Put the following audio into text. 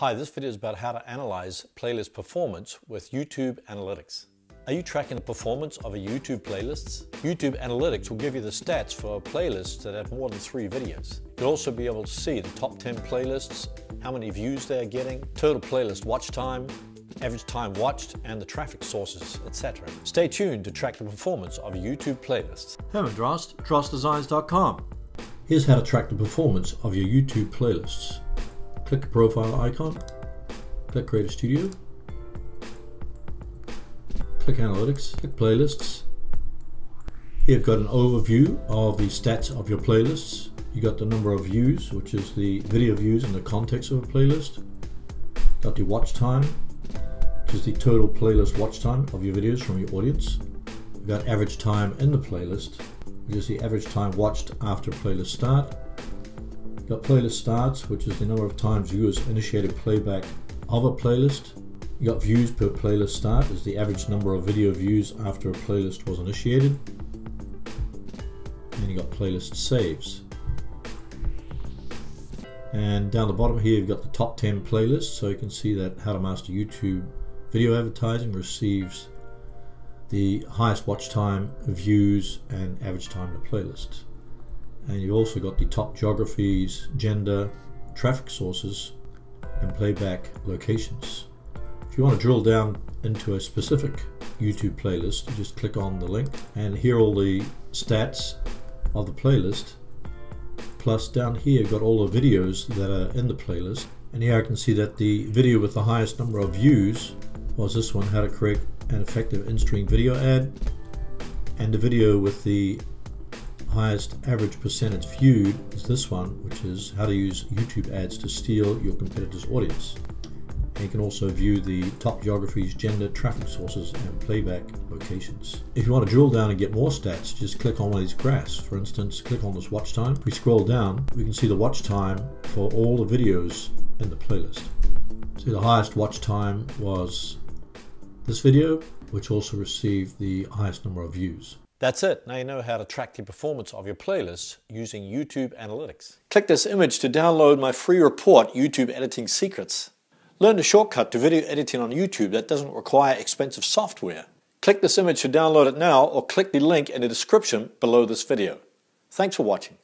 Hi, this video is about how to analyze playlist performance with YouTube Analytics. Are you tracking the performance of a YouTube playlist? YouTube Analytics will give you the stats for playlists that have more than 3 videos. You'll also be able to see the top 10 playlists, how many views they are getting, total playlist watch time, average time watched, and the traffic sources, etc. Stay tuned to track the performance of a YouTube playlist. Herman Drost, DrostDesigns.com. Here's how to track the performance of your YouTube playlists. Click the profile icon, click Creator Studio, click Analytics, click Playlists. Here you've got an overview of the stats of your playlists. You got the number of views, which is the video views in the context of a playlist. Got the watch time, which is the total playlist watch time of your videos from your audience. You've got average time in the playlist, which is the average time watched after playlist start. You've got playlist starts, which is the number of times viewers initiated playback of a playlist. You got views per playlist start, is the average number of video views after a playlist was initiated. And you got playlist saves. And down the bottom here you've got the top 10 playlists, so you can see that How to Master YouTube Video Advertising receives the highest watch time, views, and average time to playlist. And you've also got the top geographies, gender, traffic sources, and playback locations. If you want to drill down into a specific YouTube playlist, you just click on the link and here are all the stats of the playlist. Plus down here you've got all the videos that are in the playlist. And here I can see that the video with the highest number of views was this one, How to Create an Effective In-Stream Video Ad. And the video with the highest average percentage viewed is this one, which is How to Use YouTube Ads to Steal Your Competitor's Audience. You can also view the top geographies, gender, traffic sources, and playback locations. If you want to drill down and get more stats, just click on one of these graphs. For instance, click on this watch time. If we scroll down, we can see the watch time for all the videos in the playlist. See, the highest watch time was this video, which also received the highest number of views. That's it. Now you know how to track the performance of your playlists using YouTube Analytics. Click this image to download my free report, YouTube Editing Secrets. Learn the shortcut to video editing on YouTube that doesn't require expensive software. Click this image to download it now or click the link in the description below this video. Thanks for watching.